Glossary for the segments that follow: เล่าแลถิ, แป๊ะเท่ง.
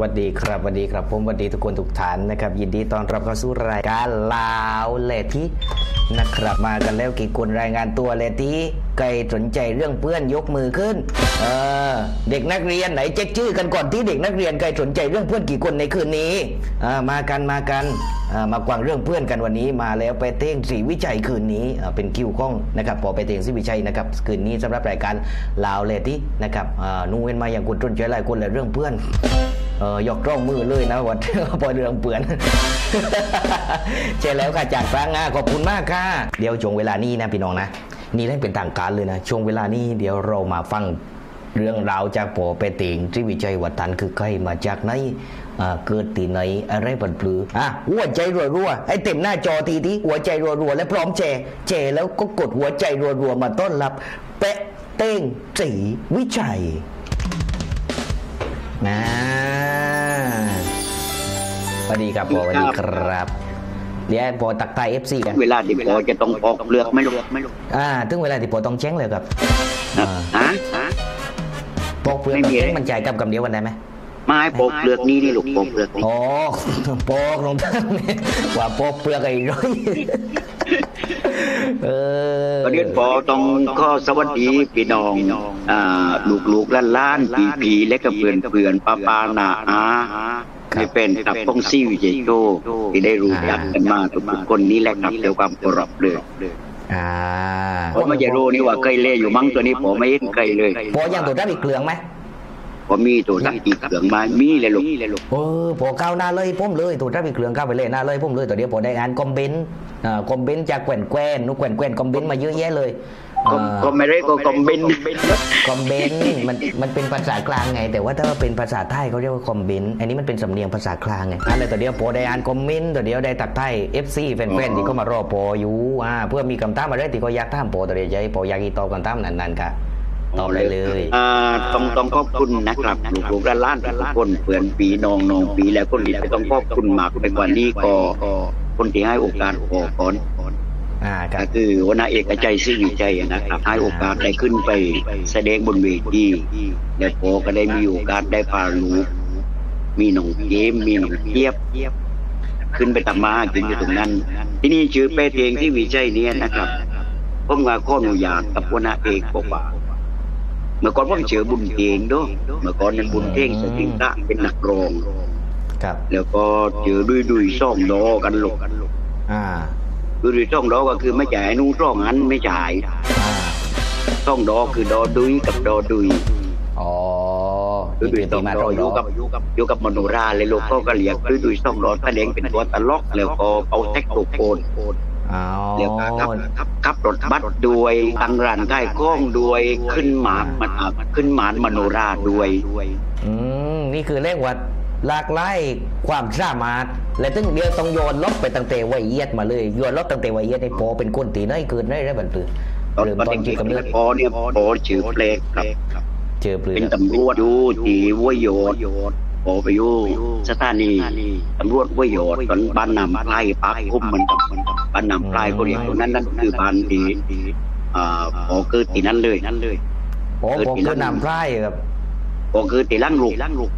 สวัสดีครับผมสวัสดีทุกคนทุกท่านนะครับยินดีตอนรับเข้าสู่รายการลาวเลทีนะครับมากันแล้วกี่คนรายงานตัวเลทีใครสนใจเรื่องเพื่อนยกมือขึ้นเด็กนักเรียนไหนเช็คชื่อกันก่อนที่เด็กนักเรียนใครสนใจเรื่องเพื่อนกี่คนในคืนนี้มากันมากวางเรื่องเพื่อนกันวันนี้มาแล้วไปเต้งศรีวิชัยคืนนี้เป็นคิวข้องนะครับพอไปเต้งศรีวิชัยนะครับคืนนี้สำหรับรายการลาวเลทีนะครับนูเว้นมาอย่างคุณต้นเฉยหลายคนเลยเรื่องเพื่อนยกร่องมือเลยนะวัดปอยเรืองเปื่อนเจอแล้วค่ะจากฟางงาขอบคุณมากค่ะเดี๋ยวช่วงเวลานี้นะพี่น้องนะนี่ได้เป็นต่างการเลยนะช่วงเวลานี้เดี๋ยวเรามาฟังเรื่องราวจากปอไปติงที่วิจัยวัดทันคือใครมาจากไหนเกิดตีไหนอะไรบันปลือหัวใจรัวๆไอ้เต็มหน้าจอทีนี้หัวใจรัวๆและพร้อมแชร์แชร์แล้วก็กดหัวใจรัวๆมาต้อนรับเป๊ะเต้งศรีวิชัยสวัสดีครับพอสวัสดีครับเดี๋ยวพอตักไต FC กันเวลาที่พอจะต้องออกเลือกไม่เลือกถึงเวลาที่พอต้องแจ้งเลยครับปอกเปลือกแจ้งมันใจกับเดียววันได้ไหมไม่ปอกเปลือกนี่ดิลูกปอกเปลือกอ๋อปอกลงทั้งว่าปอกเปลือกไอ้ร้อยประเด็นพอต้องข้อสวัสดีพี่น้องลูกล้านพี่และกับเพื่อนป้านาอาให้เป็นตับป้องซี่วิเจโตที่ได้รู้จักกันมาทุกคนนี้แหละครับเกี่ยวกับกรอบเลยผมไม่จะรู้นี่ว่าเคยเล่อยู่มั้งตัวนี้ผมไม่เคยเลยพอยังตัวรับอีกเกลืองไหมพอมีตัวรับอีกเกลืองมามีเลยลูกพอก้าวหน้าเลยพุ่มเลยตัวรับอีกเกลืองก้าวไปเลยหน้าเลยพุ่มเลยตัวเดียวพอได้อ่านคอมเมนต์จากแกว่นนุ๊กแกว่นคอมเมนต์มาเยอะแยะเลยก็ไม่ได้ก็คอมเมนต์มันเป็นภาษากลางไงแต่ว่าถ้าเป็นภาษาไทยเขาเรียกว่าคอมเมนต์อันนี้มันเป็นสำเนียงภาษากลางไงอะไรตัวเดียวโพได้อ่านคอมเมนต์ตัวเดียวได้ตักไทย FC แฟนๆที่ก็มารอโพอยู่เพื่อมีคำถามอะไรที่ก็อยากถามโพตัวเดียวใจโพอยากอีตอบคำถามนั้นๆค่ะตอบได้เลยต้องขอบคุณนะครับลูกล้านทุกคนเพื่อนปีน้องปีแล้วก็หลีกต้องขอบคุณมากไปกว่านี้ก็คนที่ให้โอกาสขอพรก็คือวนาเอกใจซื่อใจนะครับให้โอกาสได้ขึ้นไปแสดงบนเวทีและพอก็ได้มีโอกาสได้พาลูกมีหนองเกมมีหนองเทียบขึ้นไปตามมาขึ้นอยู่ตรงนั้นที่นี่ชื่อเป้เตียงที่วิจัยเนี่ยนะครับผมมาข้อหนุยากับวนาเอกบอกว่าเมื่อก่อนผมเชื่อบุญเตียงด้วยเมื่อก่อนนั้นบุญเตียงสติงตะเป็นนักร้องแล้วก็เจอดุยซ่องดอกันหลกดุยซ่องดอก็คือไม่จ่ายนู่นซ่องนั้นไม่จ่ายซ่องดอคือดอดุยกับดอดุยดุยซ่องดออยู่กับมโนราเลยลูกก็เรียกดุยซ่องดอตะเลงเป็นตัวตะล็อกแล้วก็เอาแท็กโตโกนเดี๋ยวขับรถบัสด้วยตั้งร้านใกล้กล้องด้วยขึ้นหมานมโนราด้วยนี่คือเลขวัดหลากหลายความสามารถและถึงเดียวต้องโยนลบไปตั้งแต่วัยเอียดมาเลยโยนลบตั้งแต่วัยเอียดให้พอเป็นคนตีน้อยเกินได้บันทึกเริ่มต้นที่กำเนิดพอเนี่ยพอชื่อเพลงครับชื่อเพลงเป็นตำรวจอยู่ที่วัยโยดพอไปอยู่สถานีตำรวจวัยโยดตอนบ้านนำไล่ปากคุ้มมันกับบ้านนำไล่คนเดียวตรงนั้นคือบ้านที่พอเกิดตีนั้นเลยพอเกิดนำไล่ครับพอเกิดตีล่างลูก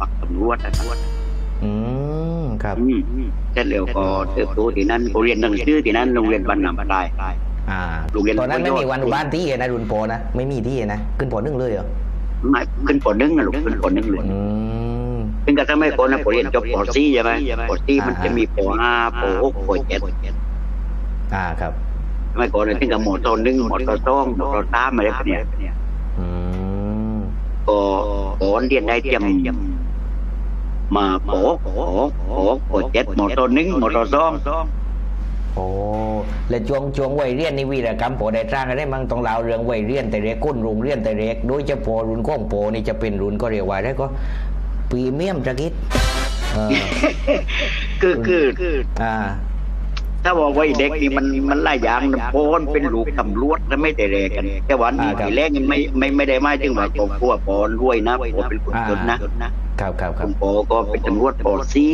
ปักตำรวจครับเสร็จแล้วก็เติบโตที่นั่นเรียนหนังสือที่นั่นโรงเรียนบ้านหนามได้ตอนนั้นไม่มีวันบ้านที่นะรุ่นปอนะไม่มีที่นะขึ้นปอหนึ่งเลยเหรอไม่ขึ้นปอหนึ่งนะลูกขึ้นปอหนึ่งเลยเป็นการทำให้ปอนะปอเรียนจบปอซี่ใช่ไหมปอซี่มันจะมีปอห้าปอหกปอเจ็ดครับไม่ก่อนเลยถึงกับหมอตอนหนึ่งหมอตอนสองหมอตอนสามอะไรแบบนี้ก็ปอเรียนได้เต็มมาโป๊ะเจ็ดหมดตัวหนึ่งหมดตัวสองและจวงวัยเรียนนี่วีรกรรมโปได้สร้างอะไรมั่งต้องเล่าเรื่องวัยเรียนแต่เล็กก้นรุงเรียนแต่เล็กโดยจะโปรุ่นก้องโปนี่จะเป็นรุ่นก็เรียกว่าได้ก็พรีเมียมจักริดคือถ้าว่าวัยเด็กนี่มันหลายอย่างนะโปนเป็นลูกตำรวจแล้วไม่แต่เล็กกันแต่วันนี้แต่เล็กนี่ไม่ได้ไม่ถึงว่าโปขั้วโปรวยนะโปเป็นคนจนนะคุณปอก็เป็นตำรวจปอซี่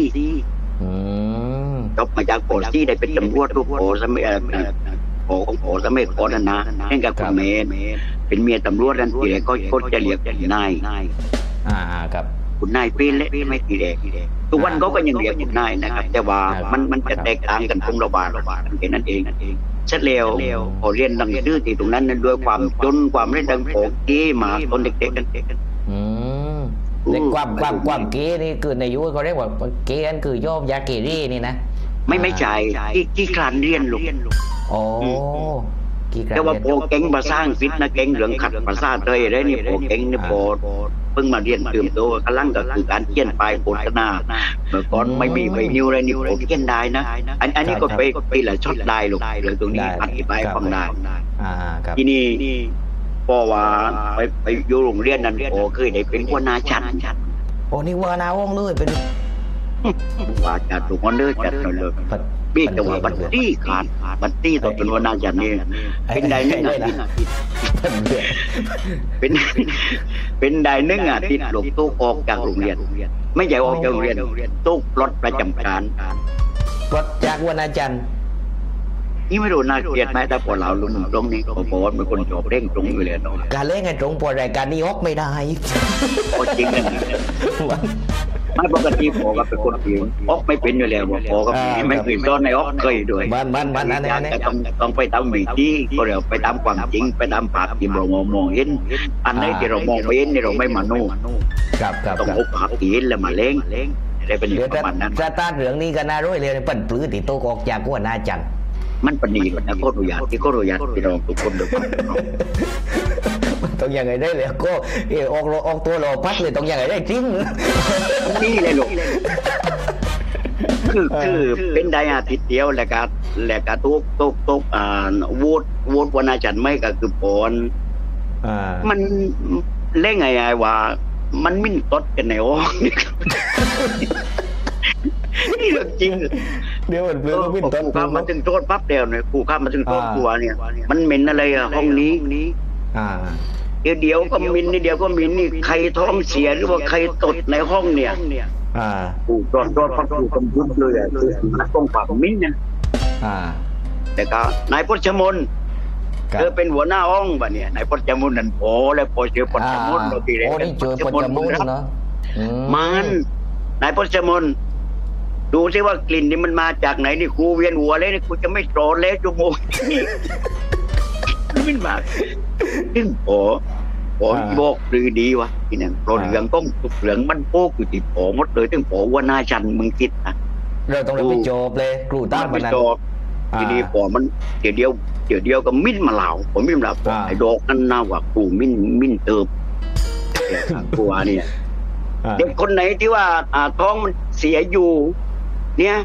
จบมาจากปอซี่ได้เป็นตำรวจลูกปอสมัยปอของปอสมัยก่อนนะเห็นกับคุณเมย์เป็นเมียตำรวจนั่นเองก็จะเรียกนายครับ คุณนายปีเละไม่ตีแดงทุกวันเขาก็ยังเรียกคุณนายนะครับแต่ว่ามันจะแตกต่างกันตรงระบาดมันเป็นนั่นเองเสร็จแล้วพอเรียนหนังสือที่ตรงนั้นนั้นด้วยความจนความเล่นดังโผล่กี้มาตอนเด็กๆกันความเก๋นี่คือในยุคเขาเรียกว่าเก๋นั่นคือโยมยาเกรี่นี่นะไม่ใช่ที่คลานเรียนลูกโอ้แต่ว่าโปรเก่งมาสร้างฟิตนะเก่งเหลืองขัดมาสร้างเลยได้นี่โปรเก่งนี่โปรเพิ่งมาเรียนเติมโตกำลังก็คือการเขียนปลายโฆษณาเมื่อก่อนไม่มีไม่นิ้วอะไรนี่โปรเขียนได้นะอันนี้ก็ไปหลายช็อตได้ลูกหรือตรงนี้อธิบายความได้ที่นี่พ่อว่าไปอยู่โรงเรียนนั้นโอ้เคยได้เป็นหัวหน้าชั้นโอ้นี่หัวหน้าห้องเลยเป็นว่าจะถูกคนเลิกจัดเลยบี้แต่ว่าบัตตี้ขาดบัตตี้ต่อเป็นหัวหน้าชั้นนี่เป็นได้หนึ่งอาทิตย์เป็นได้หนึ่งอาทิตย์หลบตู้ออกจากโรงเรียนไม่ใช่ออกจากโรงเรียนตู้รถประจำการรถจากหัวหน้าชั้นนี่ไม่รู้น่าเกลียดไหมแต่พอเราลุ้นตรงนี้ผมบอกว่าเป็นคนจบเร่งตรงอยู่เลยน้องการเร่งไงตรงปวดรายการนี้ฮอกไม่ได้โอ้จริงนะไม่ปกติพอกับเป็นคนผิวฮอกไม่เป็นอยู่แล้วพอกับไม่เคยต้อนในฮอกเคยด้วยมันอันนี้ต้องไปตามวิธีก็เดี๋ยวไปตามความจริงไปตามภาพที่เรามองเห็นอันไหนที่เรามองไม่เห็นนี่เราไม่มาโน่ต้องเอาภาพที่เห็นแล้วมาเล่งได้เป็นอย่างประมาณนั้นซาตานเหลืองนี่ก็น่ารู้เลยปั่นปื้ดติโตกอกจากหัวหน้าจันมันปนีนะโคตรดุยาที่โคตรดุยาที่เราทุกคนเดือดร้อนต้องยังไงได้เลยก็ออกตัวเราพัดเลยต้องยังไงได้จริงนี่เลยลูกคือเป็นได้อาทิตย์เดียวแหละกาตุ๊กวูดวนาจันไม่ก็คือปอนมันเล่นไงว่ามันมิ่นตดกันในอ้อนี่เรื่องจริงเดี๋ยวเพื่อนก็วิ่งต้นข้ามมาถึงโทษปั๊บเดียวเนี่ยขู่ข้ามมาถึงโทษตัวเนี่ยมันเหม็นอะไรอะห้องนี้เดี๋ยวก็มินนี่เดี๋ยวก็มินนี่ใครท้องเสียหรือว่าใครตดในห้องเนี่ยขู่โทษปั๊บขู่กำยุดเลยอะคือนักต้องปราบมินเนี่ยแต่ก็นายพจมนเธอเป็นหัวหน้าห้องป่ะเนี่ยนายพจมนนั่นโอ้แล้วพอเจอพจมนเราตีเลยโอ้นี่เจอพจมนเนาะมันนายพจมนดูซิว่ากลิ่นนี่มันมาจากไหนนี่ครูเวียนหัวเลยนี่ครูจะไม่โกรธเลยจุโมงนี่มันมาขึ้นโผล่โบกหรือดีวะที่นั่นโผล่เหลืองก้มตุกเหลืองมันโป๊กอยู่ติดโผล่หมดเลยตั้งโผล่ว่าหน้าชันมึงคิดนะเราต้องไปโจบเลยครูตั้งไปโจบทีนี้โผล่มันเดี๋ยวก็มิ้นมาเหล่าผมมิ้นแบบไอ้ดอกนั่นน่าว่าครูมิ้นเติมตัวเนี่ยเด็กคนไหนที่ว่าท้องมันเสียอยู่เนี่ย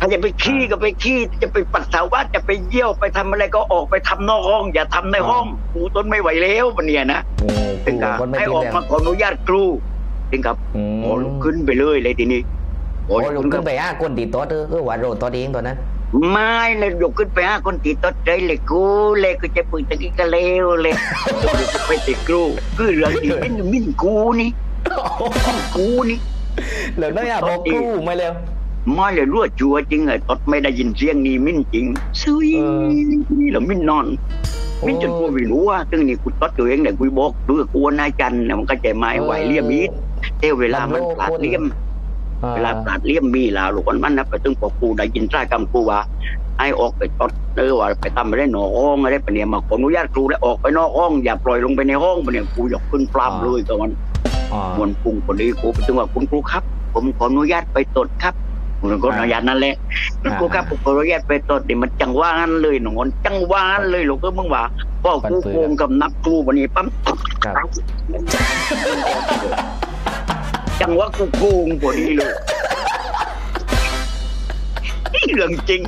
ถ้าจะไปขี้ก็ไปขี้จะไปปัสสาวะจะไปเยี่ยวไปทำอะไรก็ออกไปทำนอกห้องอย่าทำในห้องครูต้นไม่ไหวแล้วมันเนี่ยนะถึงกับให้ออกมาขออนุญาตครูถึงกับโอ้ลุกขึ้นไปเลยเลยทีนี้โอ้ลุกขึ้นไปคนตีโต๊ะเออว่าโรดโต๊ะเองตอนนั้นไม่เลยลุกขึ้นไปคนตีโต๊ะใจเลยกูเลยกูจะปุ๋ยตะกี้ก็เลวเลยไปตีครูคือเรื่องที่เป็นมิ่นกูนี่เลยน้อยอะบอกกูไม่เร็วไม่เลยรั่วจัวจริงเลยตดไม่ได้ยินเสียงนี่มิ้นจริงซุยนี่เรามิ้นนอนมิ้นจนกูไม่รู้ว่าตึงนี่กูตดตัวเองเนี่ยกูบอกรู้กับกูนายจันเนี่ยมันก็ใจไม้ไหวเลี่ยมมีดเที่ยวเวลามันปลาดเลี่ยมมีลาวหลวนมันนะไปตึงบอกกูได้ยินใต้กำกูว่าไอ้ออกไปตดเออว่าไปทำไม่ได้หนอห้องไม่ได้ปะเนี่ยมาขออนุญาตครูแล้วออกไปนอกห้องอย่าปล่อยลงไปในห้องปะเนี่ยกูยกขึ้นปลาบเลยตอนมวนพุ่งคนนี้ครูไปถึงว่าคุณครูครับผมขออนุญาตไปตดครับผมก็อนุญาตนั่นแหละคุณครูครับผมขออนุญาตไปตดเดี๋ยวมันจังว่างั้นเลยหนอนจังว่างั้นเลยหลวงก็มึงว่าพ่อครูโกงกับนักครูวันนี้ปั๊มจังว่ากูโกงกว่านี้เลยนี่เรื่องจริง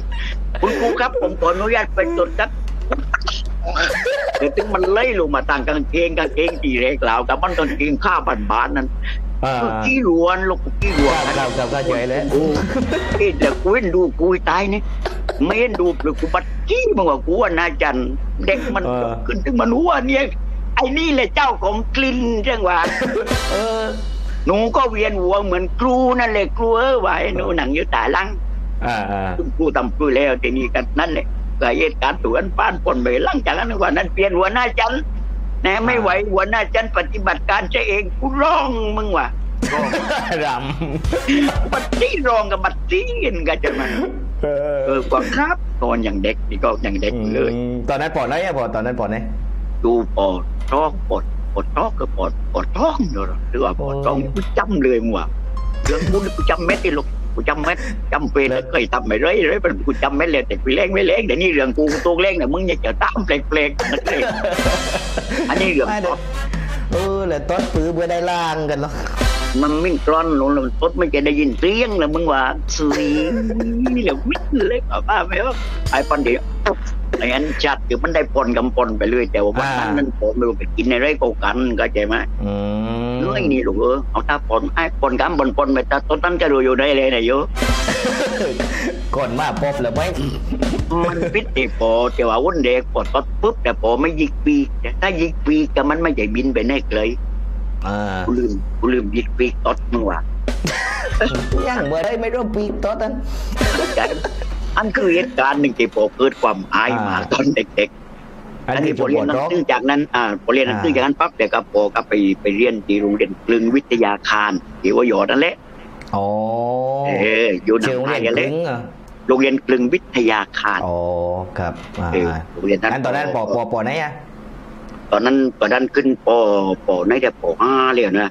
คุณครูครับผมขออนุญาตไปตดครับเดี๋ยวถึงมันเล่ยลงมาต่างกางเกงตีเล็กเหล่ากับมันกางเกงข้าบันบานนั้นขี้รวนลูกขี้รวนเราก็ใจแล้วโอ้ยเด็กกูเห็นดูกูตายนี่ไม่เห็นดูหรือกูบัดขี้มากกว่ากูว่านาจันเด็กมันขึ้นถึงมันหัวเนี่ยไอ้นี่แหละเจ้าของกลิ่นจังหวะหนูก็เวียนหัวเหมือนครูนั่นแหละครูเอ้ยไว้หนูหนังอยู่ตาลังครูทำครูแล้วแต่นี่กันนั่นแหละเหตุการณ์ตัวนั้นป้านปนไปหลังจากนั้นวันนั้นเปลี่ยนหัวหน้าจันนะไม่ไหวหัวหน้าจันปฏิบัติการใช่เองกูร้องมึงว่ะ รำบัดดี้รองกับบัดดี้กันจะมาก็ครับตอนอย่างเด็กนี่ก็อย่างเด็กเลยตอนนั้นปอดไหนอะปอดตอนนั้นปอดไหนดูปอดท้องปอดท้องก็ปอดท้องเนอะหรือว่าปอดท้องกูจำเลยมั้งเรื่องนู้นกูจำเม็ดที่ลูกกูจำเม็ดจำเป็นเคยทำไม่เรื่อยๆเป็นกูจำเม็ดเลยแต่กูเล่งไม่เล่งแต่นี่เรื่องกูตัวเล่งเนี่ยมึงอยากจะตามเปล่งๆมันเลยอันนี้เรื่องแล้วต้นปื้อไม่ได้ล่างกันหรอกมันมิ่งกรอนลงแล้วต้นไม่จะได้ยินเสียงแล้วมึงว่าสุยนี่แหละวิ่งเลยป้าไม่ว่าไอ้ปนเดียวไอ้อันจัดคือมันได้ปนกับปนไปเรื่อยแต่ว่าวันนั้นนั่นผมไม่รู้ไปกินในไร่โกกันก็ใจไหมเรื่องนี้หรอกเอาตาปนไอ้ปนกับปนไปตาต้นนั้นจะดูอยู่ได้เลยนะโยก่อนมาปอบแล้วไหมมันพิษไอ้ปอแต่ว่าวันเด็กปอดปอดปุ๊บแต่ปอไม่ยิกปีกแต่ถ้ายิกปีกก็มันไม่ใหญ่บินไปแน่เลยกูลืมยิกปีกตอดมึงว่ะยังเมื่อไรไม่รู้ปีกตอดนั้นอันคือเหตุการณ์หนึ่งที่ปอเกิดความอายมาตอนเด็กๆอันนี้ปอเรียนหนังสือจากนั้นปอเรียนหนังสือจากนั้นปั๊บแต่กับปอก็ไปเรียนที่โรงเรียนกลึงวิทยาคารที่ว่าหยอดนั่นแหละอ๋ออยู่ในไทยกันเลยโรงเรียนกลึงวิทยาคารอ๋อครับโรงเรียนนั้นตอนนั้นปอไหนอะตอนนั้นขึ้นปอไหนแต่ปอห้าเลยนะ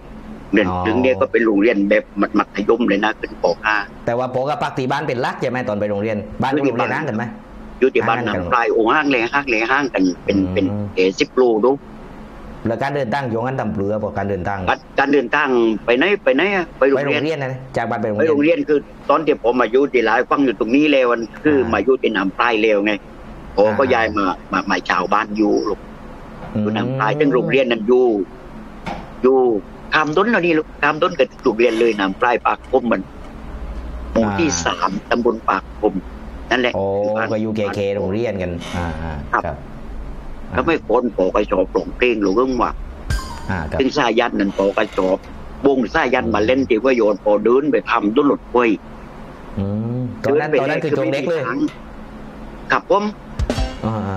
เรียนกลึงเนี่ยก็เป็นโรงเรียนแบบมัธยมเลยนะขึ้นปอห้าแต่ว่าปอกับปักตีบ้านเป็นลักใช่ไหมตอนไปโรงเรียนบ้านอยู่ที่บ้านนั่งกันไหมอยู่ที่บ้านนั่งปลายโอ่งห้างเลยห้างกันเป็น10 โลดูแล้วการเดินตั้งโยงกันตำเปลือบอกการเดินตั้งการเดินตั้งไปไหนอะไปโรงเรียนนะจากบ้านไปโรงเรียนไปโรงเรียนคือตอนที่ผมมาอยู่ที่หลายฟังอยู่ตรงนี้เลยวันคือมาอยู่ที่น้ำปลายเร็วไงผมก็ย้ายมาหมายชาวบ้านอยู่ลูกอยู่น้ำปลายตั้งโรงเรียนนั้นอยู่คำต้นเรานี่ลูกคำต้นกับโรงเรียนเลยน้ำปลายปากคมมันหมู่ที่3ตำบลปากคมนั่นแหละโอ้ก็อยู่เคโรงเรียนกันครับก็ไม่คนปอกระจอบหลงเพลงหรือเรื่องว่าซึ่งสายันนั่นปอกระจอบวงสายันมาเล่นตีว่าโยนปอเดินไปทำดุลหลุดเว้ยตอนนั้นคือโจงเล็กเลยขับผม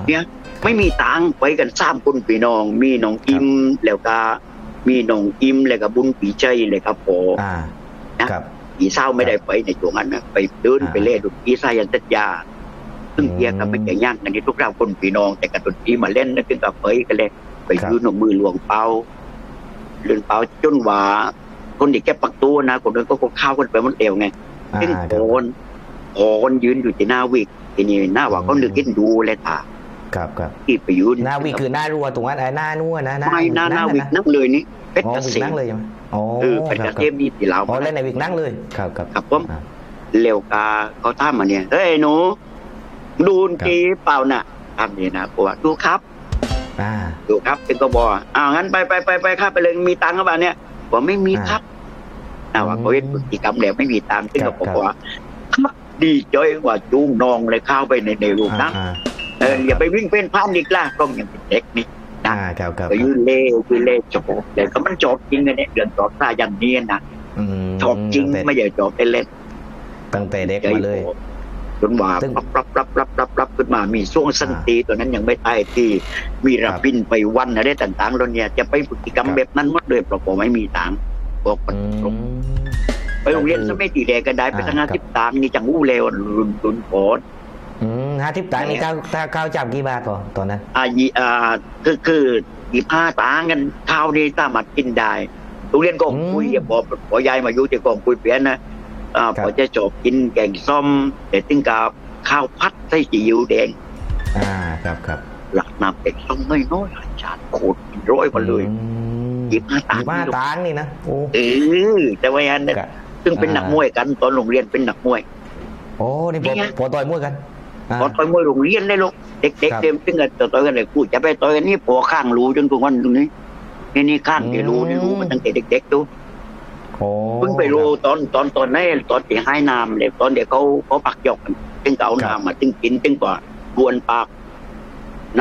เนี่ยไม่มีตังค์ไปกัน3 คนพี่น้องมีน้องอิมแล้วก็มีน้องอิมแล้วก็บุญปีใจเลยครับปอนะครับปีเศร้าไม่ได้ไปในช่วงนั้นนะไปเดินไปเล่นดุลปีสายันตัดยาซึ่งเทียกับไม่แก่ย่างในที่ทุกเราคนพี่น้องแต่กับดนตรีมาเล่นนั่นคือกับเฟยกันเลยไปยืนหนุ่มมือหลวงเปาเรื่องเปาจนว่าคนเด็กแค่ปักตัวนะคนนั้นก็เข้ากันไปมันเอวไงซึ่งโอนยืนอยู่ที่หน้าวิกทีนี้หน้าว่าเขาเลือกกินดูเลยตาครับที่ไปยืนหน้าวิกคือหน้ารัวตรงนั้นไอ้หน้านัวนะไม่หน้าวิกนั่งเลยนี่เป็ดกระเซ็งนั่งเลยอ๋อเป็ดกระเซ็งนี่ตีเหลาอ๋อเล่นในวิกนั่งเลยครับผมเร็วกาเขาท่ามาเนี่ยเฮ้ยหนูดูนกีเปล่าน่ะทำนี่นะกูว่าดูครับเป็นกบอ้าวงั้นไปข้าไปเลยมีตังค์บ้างเนี่ยผมไม่มีครับว่าเขาเล่นกิจกรรมแล้วไม่มีตังค์ซึ่งผมว่าดีใจกว่าจูงนองเลยเข้าไปในรูปนั้นอย่าไปวิ่งเป็นพานอีกล่ะต้องอย่างเป็นเด็กนี่นะไปยืนเล่จบแต่ก็มันจบจริงเลยเนี่ยเดือนจบซายันเนียนนะจบจริงไม่ใช่จบเล่นตั้งแต่เด็กมาเลยจนว่ารับขึ้นมามีช่วงสันติตัวนั้นยังไม่ตายที่มีระบินไปวันอะไรต่างๆเราเนี่ยจะไปกิจกรรมแบบนั้นหมดเลยเพราะผมไม่มีตังค์บอกตรงไปโรงเรียนก็ไม่ตีแดงกันได้ไปทั้ง50 ตังค์นี่จังอู้เลวรุนโผล่50 ตังค์นี่ข้าวจับกี่บาทพอตอนนั้นคือ15 ตังค์กันข้าวนี่สามารถกินได้โรงเรียนก็คุยบอกพ่อยายมาอยู่ที่กองคุยเปลี่ยนนะพอจะจบกินแกงส้มแต่ตึ้งกับข้าวพัดไส้จียูแดงครับหลักนำแกงส้มน้อยๆจานโคตรร้อยกว่าเลย15 ตังค์นี่นะแต่ว่าอันนั้นซึ่งเป็นนักมวยกันตอนโรงเรียนเป็นนักมวยโอ้นี่พอต่อยมวยกันพอต่อยมวยโรงเรียนได้ลูกเด็กๆเต็มตึ้งกันต่อยกันเลยกูจะไปต่อยกันนี่พอข้างรู้จนกว่าตรงนี้นี่ข้างที่รู้มันตั้งแต่เด็กๆดูเพิ่งไปรู้ตอนนี้ตอนที่ให้น้ำเลยตอนเดี๋ยวเขาปักหยกตึงเก่าน้ำมาตึงกินตึงกว่าบวนปาก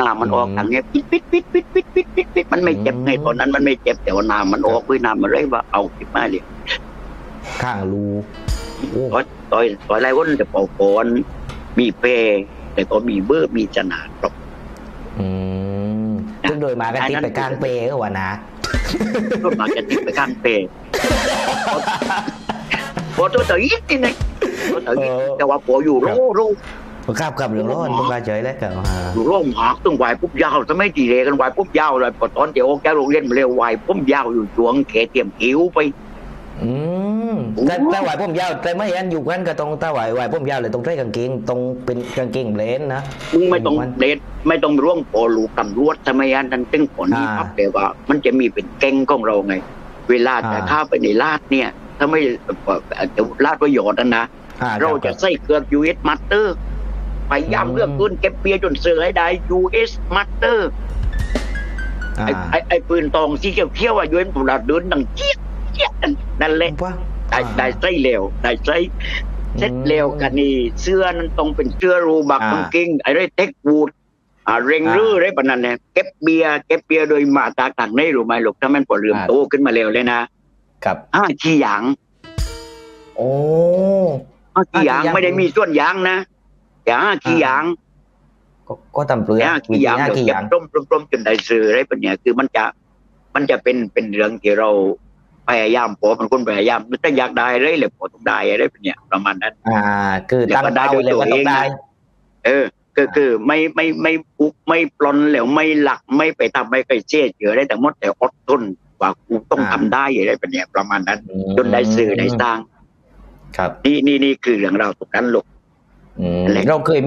น้ำมันออกทางเนี้ยปิดมันไม่เจ็บไงตอนนั้นมันไม่เจ็บแต่ว่าน้ำมันออกด้วยน้ำมันเลยว่าเอาติดมาเลยข้างรูต่อยไรวันแต่ปอกก้อนมีเปย์แต่ก็มีเบื้อมีจนาตกซึ่งโดยมากันติดไปกลางเปย์ก็ว่านะ ก็มาจะติดไปข้างเปย์พอตัวอีกทีนึงแต่ว่าพออยู่รู้ครับครับเรื่องร้อนต้องไปเฉยแล้วครับอยู่ร่มหอกต้องไหวปุ๊บยาวจะไม่ตีเลกันไหวปุ๊บยาวเลยพอตอนเดี๋ยวแกโรงเรียนเร็วไหวปุ๊บยาวอยู่ช่วงเขตเตรียมกิ้วไปแต่ไหวพุ่มยาวแต่ไม่อันอยู่กันก็ต้องแต่ไหวพุ่มยาวเลยต้องใช้กางเกงต้องเป็นกางเกงเบลนนะไม่ต้องเบลนไม่ต้องร่วงโผลูตำรวจทำไมอันนั้นตึ้งผลนี้ครับแต่ว่ามันจะมีเป็นแก๊งของเราไงเวลาจะข้าไปในลาดเนี่ยถ้าไม่ลาดประโยชน์นะเราจะใส่เกือบ US Master พยายามเลือกปืนเก็บเปียจนเสือให้ได้ US Master ไอ้ปืนตองสีเขียวเขี้ยวอะยูเอ็นผมเราเดินดังเจี๊ยบนั่นแหละได้ใส่เร็วได้ใส่เซ็ตเร็วกันนี่เสื้อนั้นต้องเป็นเสื้อรูบักกางเกงไอ้ไรเทคบูดเร่งรื้อไรแบบนั้นเนี่ยเก็บเบียร์โดยมาตาต่างในรู้ไหมหรอกถ้ามันปวดเรื่มโตขึ้นมาเร็วเลยนะครับขี้ยางโอ้ขี้ยางไม่ได้มีส่วนยางนะอย่าขี้ยางก็ทำเปลือกขี้ยางเก็บร่มจนได้เสื้อไรแบบนี้คือมันจะเป็นเรื่องที่เราพยายามพอมันคนพยายามมันจะอยากได้อะไรเลยพอต้องได้อะไรเป็นเนี่ยประมาณนั้นคือตั้งได้โดยตัวเองคือไม่ปุกไม่ปลนแล้วไม่หลักไม่ไปทำไม่ไปเชี่ยเฉื่อยได้แต่มดแต่อดทนว่ากูต้องทำได้อะไรเป็นเนี่ยประมาณนั้นจนได้สื่อได้สร้างครับนี่คือเรื่องเราตกนั้นหลบเราเคย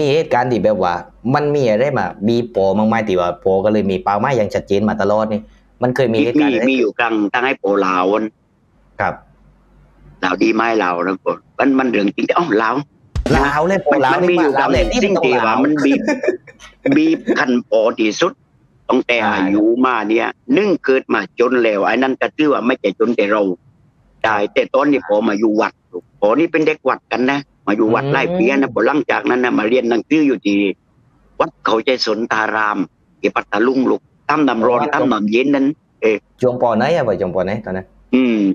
มีเหตุการณ์ที่แบบว่ามันมีอะไรมาบีโปมั่งไม่ตีว่าโปก็เลยมีเป้าหมายอย่างชัดเจนมาตลอดนี่มันเคยมีมีอยู่กลางตั้งให้โปลาวน์ครับลาวดีไหมลาวนะผมมันเรื่องจริงแต่อ๋อลาวเลยโปลาวมันมีอยู่กลางเลยจริงจริงว่ามันบีบคันโปที่สุดตั้งแต่อายุมาเนี่ยนึ่งเกิดมาจนแล้วไอ้นั่นก็ชื่อว่าไม่ใช่จนแต่เราได้แต่ตอนนี้โปมาอยู่วัดโปนี่เป็นเด็กวัดกันนะมาอยู่วัดไล่เปียนะโปหลังจากนั้นนะมาเรียนหนังสืออยู่ที่วัดเขาใจสนตารามที่ปัตตาลุงลุกตั้มน้ำร้อนตั้มน้ำเย็นนั้นจงปอไหนอะไปจงปอไหนตอนนั้น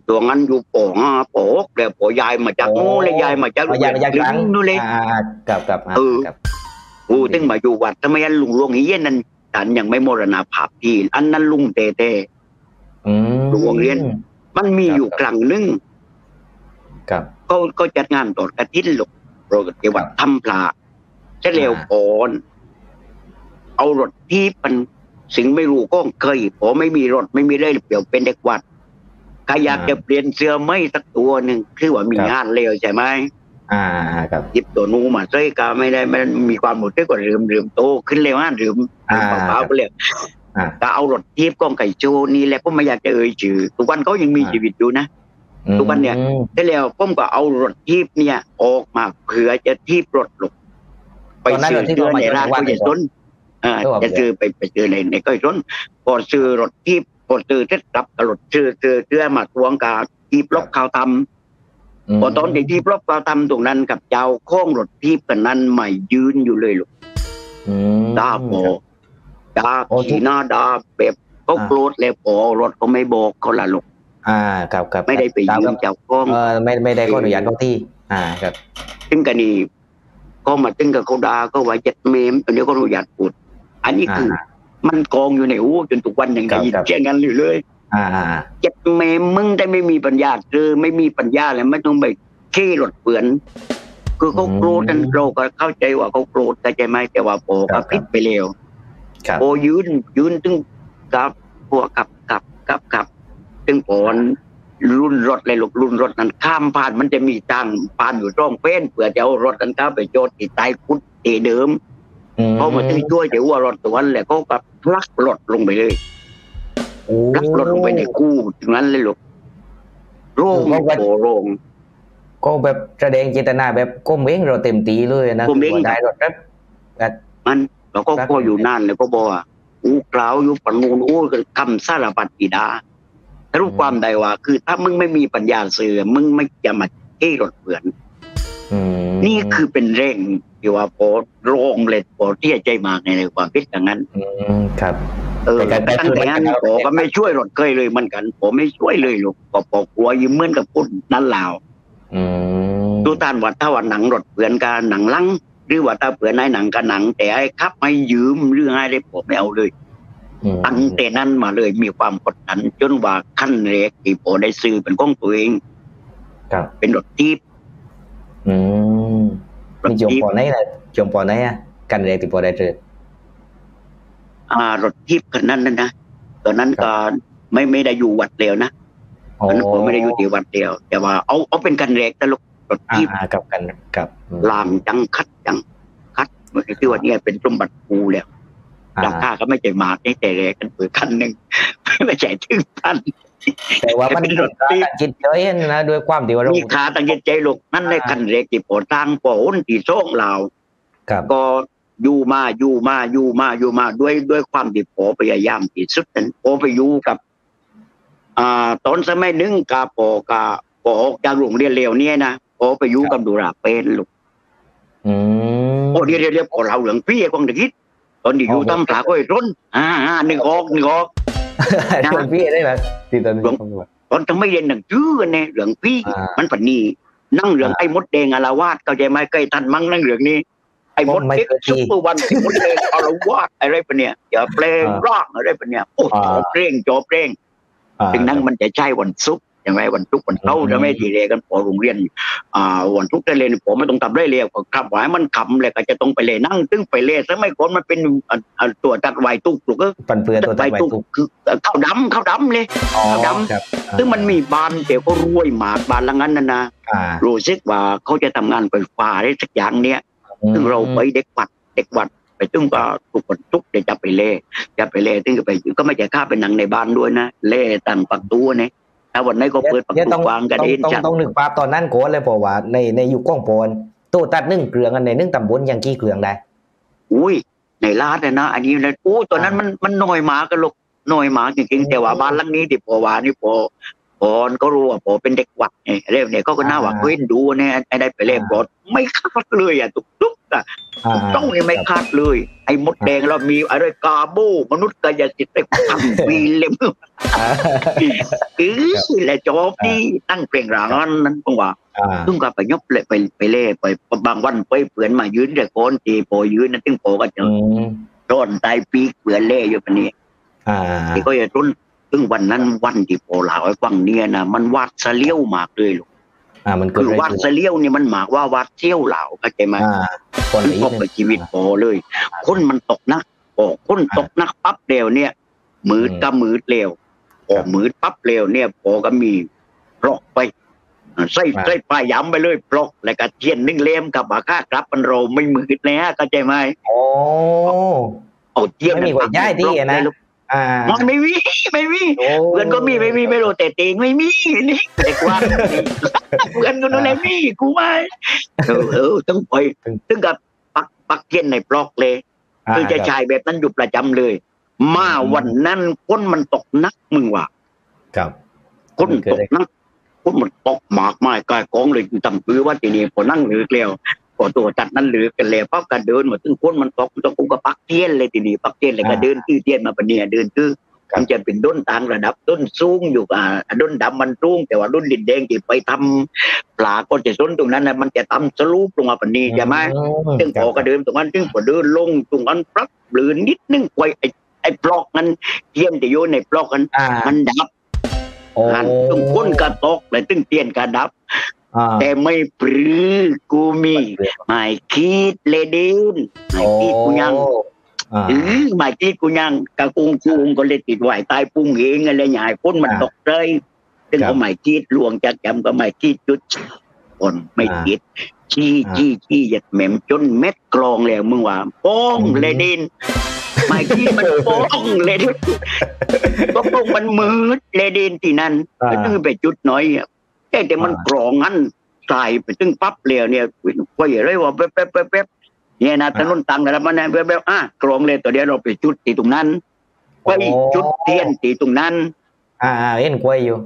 ตัวงั้นอยู่ปองปอกเดี๋ยวปอยายมาจากโน้เลยยายมาจากลุงนู่นเลยกลับตั้งมาอยู่วัดทำไมอันลุงหลวงเย็นนั้นฉันยังไม่มรณภาพที่อันนั้นลุงเต้หลวงเรียนมันมีอยู่กลางนึงก็จัดงานตอดกระถิ่นหลวงโรกเทวัดทำปลาเฉลียวปอนเอารถที่เป็นสิ่งไม่รู้ก็เคยผมไม่มีรถไม่มีได้เปลี่ยวเป็นเด็กวัดใครอยากจะเปลี่ยนเสื้อไม่สักตัวหนึ่งคือว่ามีงานเร็วใช่ไหมครับหยิบตัวนูมาใส่กาไม่ได้มันมีความหมดด้วยกว่าลืมโตขึ้นเร็วนั่นลืมไปเลยแต่เอารถเทียบกองไก่โจนี่แหละผมไม่อยากจะเอ่ยชื่อทุกวันเขายังมีชีวิตอยู่นะทุกวันเนี่ยได้แล้วผมก็เอารถเทียบเนี่ยออกมาเผื่อจะทีบรถหลบไปซื้อเสื้อในร้านก็จะต้นจะซื้อไปซื้ออะไรในก็ร้อนก่อนซื้อรถที่ก่อนซื้อเสร็จกลับรถซื้อมาทวงกับทีบล็อกข่าวทำก่อนตอนที่ทีบล็อกข่าวทำตรงนั้นกับเจ้าข้องรถทีบกันนั้นใหม่ยืนอยู่เลยลูกด่าขี่หน้าด่าแบบก็โกรธเลยพอรถก็ไม่บอกเขาละลูกครับไม่ได้ไปยืมเจ้าข้องไม่ได้ข้ออนุญาตของที่ครับซึ่งกันนี่ก็มาตึ้งกับเขาด่าก็ไว้เจ็ดเมมตอนนี้ก็อนุญาตพูดอันนี้คือมันกองอยู่ในหูจนทุกวันอย่างไรเช่นกันอยู่เลยเจ็บเมมมึงได้ไม่มีปัญญาคือไม่มีปัญญาเลยไม่ต้องไปขี้หลดเปลือนคือเขาโกรธกันเราก็เข้าใจว่าเขาโกรธแต่ใจไม่แต่ว่าโผล่ก็พิษไปเร็วโผล่ยืนตึ้งกับหัวกับตึ้งผ่อนรุ่นรถเลยหลบรุ่นรถนั้นข้ามผ่านมันจะมีตังผ่านอยู่ร่องเฟ้นเผื่อจะเอารถกันข้ามไปโจทย์ที่ใต้คุดตีเดิมเขามาตื้อช่วยเดี๋ยวว่ารถตัวนั้นแหละเขากับลักรถลงไปเลยลักรถลงไปในกู้ตรงนั้นเลยหลบโรงก็แบบแสดงเจตนาแบบก้มเว้งเราเต็มตีเลยนะก้มเว้งได้รถแบบมันเราก็อยู่นั่นเลยก็บอกว่าอู้กล่าวอยู่ปันงูอู้คำสารพัดอีดารู้ความใดว่าคือถ้ามึงไม่มีปัญญาสื่อมึงไม่จะมาเอ้ยรถเผื่อนนี่คือเป็นเร่งที่ว่าพอโรงเล็ดพอที่ใจมากในความคิดอย่างนั้นครับแต่ตั้งแต่นั้นพอก็ไม่ช่วยรถเคยเลยเหมือนกันพอไม่ช่วยเลยหรอกพอกลัวยืมเมื่อนกับพุ่นนั่นลาวดูตานวัดถ้าว่าหนังรถเผื่อนการหนังลังหรือว่าถ้าเผื่อนในหนังกับหนังแต่ไอ้ขับไม่ยืมหรือให้ได้ผมไม่เอาเลย ตั้งแต่นั้นมาเลยมีความกดดันจนว่าขั้นแรกที่ผมได้ซื้อเป็นของตัวเองเป็นรถทิพย์มีจงปอไหนล่ะจงปอไหนอ่ะขั้นแรกที่ผมได้ซื้อรถทิพย์ขนาดนั้นนะตอนนั้นก็ไม่ได้อยู่วัดเดียวนะตอนนั้นผมไม่ได้อยู่ที่วัดเดียวแต่ว่าเอาเป็นขั้นแรกนะลูกรถทิพย์กับลามจังคัดจังคัดที่วันนี้เป็นสมบัติกูแล้วราคาก็ไม่ใช่มากนี่แต่แรกกันเปิดคันหนึ่งไม่ใช่ถึงพันแต่ว่ามันรถที่จิตใจนะด้วยความที่ว่ามีขาตั้งจิตใจลูกนั่นในคันเล็กที่ผมตั้งป่ออ้นที่โซ่งเราก็อยู่มาด้วยความที่ผมพยายามที่สุดนั้นผมไปอยู่กับตอนสมัยหนึ่งกับป่อจากหลวงเรียนเร็วเนี่ยนะผมไปอยู่กับดูราเป็นลูกโอ้เรียบป่อเราเหลืองพี่กองเด็กตอนอยู่ตั้มปลาก็ไอ้ร้นนึกออกหลวงพี่ได้ไหมตีตอนตอนไม่เรียนหนังจื้อเนี่ยหลวงพี่มันปัจจุบันนั่งเหลืองไอ้มดแดงอารวาสเข้าใจไหมใกล้ทันมั้งนั่งเหลืองนี้ไอ้มดเด็กซุปเปอร์วันไอ้มดแดงอารวาสอะไรปะเนี่ยอย่าเปลงร่างอะไรปะเนี่ยโอ้จอเปล่งถึงนั่งมันจะใช่วันซุปยังไงวันทุกวันเท่าจะไม่ดีเลยกันพอโรงเรียนวันทุกได้เลยผมไม่ต้องทำได้เลยขับไว้มันขำเลยก็จะต้องไปเลยนั่งตึ้งไปเลยซะไม่ก่อนมันเป็นตัวตัดไวตุกหรือก็ปันเพื่อนตัวไวตุกคือเข้าดำเลยเข้าดำซึ่งมันมีบานเดี๋ยวก็รวยหมากบานละงั้นนั่นนะรู้สึกว่าเขาจะทำงานไปฝ่าได้สักอย่างเนี้ยซึ่งเราไปเด็กวัดไปตึ้งก็ทุกคนทุกเดี๋ยวจะไปเล่ตึ้งไปก็ไม่จะฆ่าไปหนังในบ้านด้วยนะเล่ต่างปักตัวเนี่ยวันนี้ก็เปิดปากกว้างกันต้องนึกภาพตอนนั้นก่อนเลยเพราะว่าในยุคก้องโพนตู้ตัดนึ่งเกลืองกันในนึ่งตำบลยังกี่เกลืองได้อุ้ยในลาดเลยนะอันนี้นะอู้ตอนนั้นมันหน่อยหมากันลูกหน่อยหมาจริงๆแต่ว่าบ้านหลังนี้ดิพอวานี่พอก่อนก็รู้ว่าพอเป็นเด็กวัดไงเรื่องเนี่ยก็น่าหวังเว้นดูเนี่ยได้ไปเล่นบอลไม่คาดเลยอ่ะตุ๊กอ่ะต้องนี่ไม่คาดเลยไอ้มดแดงเรามีอะไรกาโบมนุษย์กายจิตไปทำวีเล่มและจอบที่ตั้งเปล่งร้างนั้นเพราะว่าตึ้งกับไปยบเลยไปเล่ไปบางวันไปเปื่อนมายืนแต่ก้นตีโปยืนนั่นตึ้งโปก็เจอโดนตายปีกเปื่อนเล่อยู่ปะเนี่ยที่ก็จะรุ่นซึ่งวันนั้นวันที่โปลาไอ้ฟังเนี่ยนะมันวาดเสลียวมากเลยลูกคือวาดเสลียวเนี่ยมันหมากว่าวาดเที่ยวเหล่าเข้าใจไหมคนตกกับชีวิตโปเลยคนมันตกนักโอ้คนตกนักปั๊บเร็วเนี่ยมืดก็มืดเร็วโอ้มืดปั๊บเร็วเนี่ยโปก็มีปลอกไปใส่ปลายย้ำไปเลยปลอกแล้วก็เทียนนึ่งเล่มกับบาค่ากลับมันโรไม่มืดเลยฮะเข้าใจไหมโอ้เอาเทียนมีคนย้ายที่นะมันไม่มีเพื่อนก็มีไม่รู้แต่เองไม่มีนี่เด็กวัดเพื่อนก็นู้นเลยมีกูไม่ต้องไปถึงกับปักเทียนในปลอกเลยคือจะชายแบบนั้นอยู่ประจำเลยมาวันนั้นคนมันตกนักมึงว่ะคนตกนักคนมันตกหมากไม้กายกองเลยอยู่ตำปื้อว่าทีนี้พอนั่งหรือเกลียวพอตัวจัดนั้นหรือกันแล้วปั๊บกันเดินมาถึงคนมันตกตะกุกกับปักเทียนเลยทีนี้ปักเทียนเลยก็เดินตื้อเทียนมาปะเนี่ยเดินตื้อมันจะเป็นด้นต่างระดับด้นสูงอยู่ด้นดำมันสูงแต่ว่าด้นดินแดงที่ไปทำปลาก็จะส้นตรงนั้นนะมันจะตำสลูปลงมาปะเนี่ยใช่ไหมตึ้งพอก็เดินตรงนั้นตึ้งพอเดินลงตรงนั้นปรับหรือนิดนึงไว้ไอ้ปลอกนั้นเทียนที่โยนในปลอกนั้นมันดับหันตึ้งก้นกระตกเลยตึ้งเทียนกระดับแต่ไม่ปลื้มกูมีหมายคิดเลดินหมายคิดกูยังหมายคิดกูยังกะกุ้งก็เลยติดไหวตายปุ้งเองอะไรอย่างไอ้คนมันตกเลยถึงก็หมายคิดลวงจากจำก็หมายคิดจุดคนไม่คิดชี้หยัดแหม่มจนเม็ดกรองแล้วมึงว่าป้องเลดินหมายคิดมันป้องเลดินก็ป้องมันมืดเลดินที่นั่นตื้อไปจุดน้อยแต่มันกรองงั้นใส่ไปซึ่งปั๊บเร็วเนี่ยก็อย่าเลยว่าแป๊บเนี่ยนะถนนตังแล้วมันเนี่ยแป๊บกรองเลยตัวเดียวเราไปจุดตีตรงนั้นไปจุดเทียนตีตรงนั้นเห็นกล้วยอยู่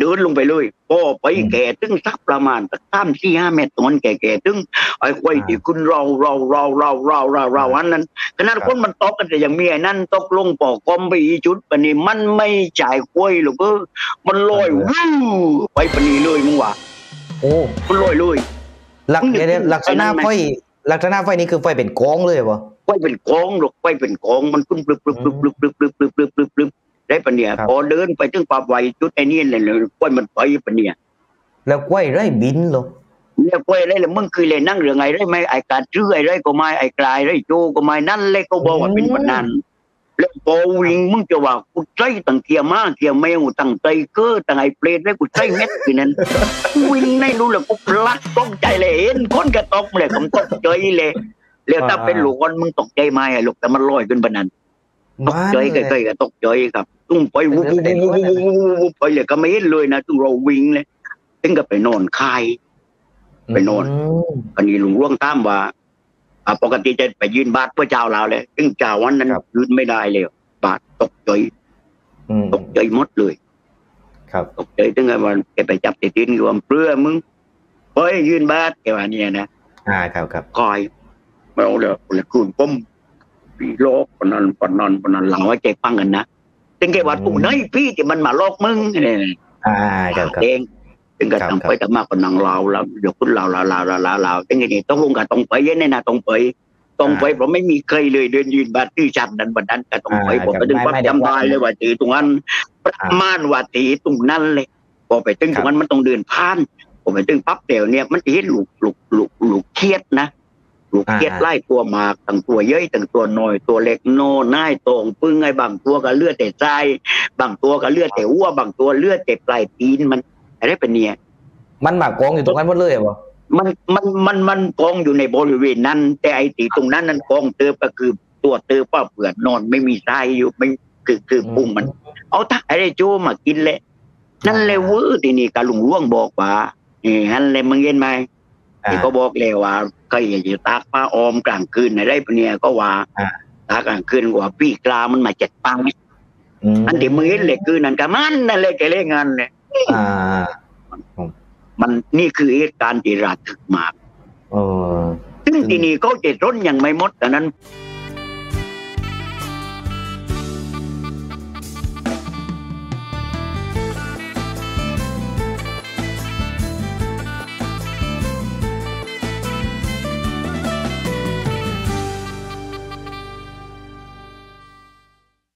เดินลงไปเลยพ่อไปแก่ตึ้งสักประมาณ3-4-5 เมตรตอนแก่ตึ้งไอ้กล้วยที่คุณเราอันนั้นขนาดคนมันตกกันแต่อย่างเมียนั่นตกลงปอกกลมไปอีจุดปนีมันไม่จ่ายกล้วยหรอกมันลอยวู้ไปปนีเลยมึงว่าโอ้มันลอยเลยลักษณะไฟนี่คือไฟเป็นกองเลยปะไฟ ว้เป็นกองหรอกไว้เป็นกองมันขึ้นปลึบปลึบปลึบปลึบปลึบปลึบปลึบปลึบปลึบปลึบได้ปะเนี่ยพอเดินไปถึงป่าไวจุดไอ้นี่เลยกล้วยมันไปปะเนี่ยแล้วกล้วยไร่บินหรอเนี่ยกล้วยไร่เลยมึงคือเลยนั่งเรือไงไร่ไม่ไอ้การชื่อไอ้ไร่ก็ไม่ไอ้กลายไร่โจก็ไม่นั่นเลยก็บอกว่าเป็นวันนั้นแล้วพอวิ่งมึงจะว่ากูใช้ตั้งเกียร์ม้าเกียร์แมวตั้งใจเก้อตั้งไอ้เปรตไว้กูใช้เม็ดกินนั้นวิ่งในรู้เลยกูพลัดตกใจเลยเห็นคนกระตกเลยผมตกใจเลยแล้วถ้าเป็นหลวนมึงตกใจไหมหลวกแต่มันลอยขึ้นบนนั้นตกใจใกล้ๆกับตกใจครับตุ้งไปวูบไปเลยก็ไม่เห็นเลยนะตุ้งเราวิ่งเลยถึงกับไปนอนคายไปนอนอันนี้หลวงร่วงตามว่าปกติจะไปยืนบาทเพื่อเจ้าเราเลยซึ่งเจ้าวันนั้นยืนไม่ได้เลยบาทตกใจตกใจหมดเลยครับตกใจถึงกับว่าแกไปจับติดดินรวมเปลือยมึงเฮ้ยยืนบาทแกว่าเนี่ยนะครับครับคอยเราเลยคืนก้มปีโลกปนอนปนอนปนอนหลังว่าใจปั้งกันนะถึงแกว่ากูน้อยพี่ที่มันมาลอกมึงเนี่ยครับเองถึงกับต้องไปแต่มากกว่านังเราแล้วเดี๋ยวคุณเราถึงไงนี่ต้องลงกับต้องไปเย็นแน่นะต้องไปต้องไปเพราะไม่มีใครเลยเดินยืนบาดที่ชันนั้นบันนั้นแต่ต้องไปผมไปถึงปั๊บจำได้เลยว่าตีตรงนั้นประมาณว่าตีตรงนั้นเลยพอไปถึงตรงนั้นมันต้องเดินผ่านผมไปถึงปั๊บเดี๋ยวเนี่ยมันเห็นลูกเครียดนะลูกเครียดไล่ตัวมาตั้งตัวเย้ยตั้งตัวน้อยตัวเล็กโน่นน่ายตรงปึ้งไงบางตัวก็เลือดแต่ใจบางตัวก็เลือดแต่อ้วบางตัวเลือดแต่ปลายตีนมันอะไรเป็นเนี่ยมันมากองอยู่ตรงนั้นหมดเลยเหรอมันกองอยู่ในบริเวณนั้นแต่ไอ้ตีตรงนั้นนั่นกองเติบก็คือตัวเติบป้าเปื่อนนอนไม่มีไส้อยู่ไม่คือปุ่มมันเอาทักไอ้โจมากินเลยนั่นเลยเวอร์ทีนี่กาลุงร่วงบอกว่านี่ฮันเลยมึงเย็นไหมที่เขาบอกเลยว่าใครอยู่ตากผ้าออมกลางคืนอะไรเป็นเนี่ยก็ว่าตากลางคืนว่าพี่กลามันมาจัดปังอันที่มึงเย็นเลยคืนนั้นก็มันนั่นเลยแกเล่นงานเลยมันนี่คือเหตุการณ์ที่ระทึกมากซึ่งที่นี่เขาเจ็ดร้นยังไม่หมดแต่นั้น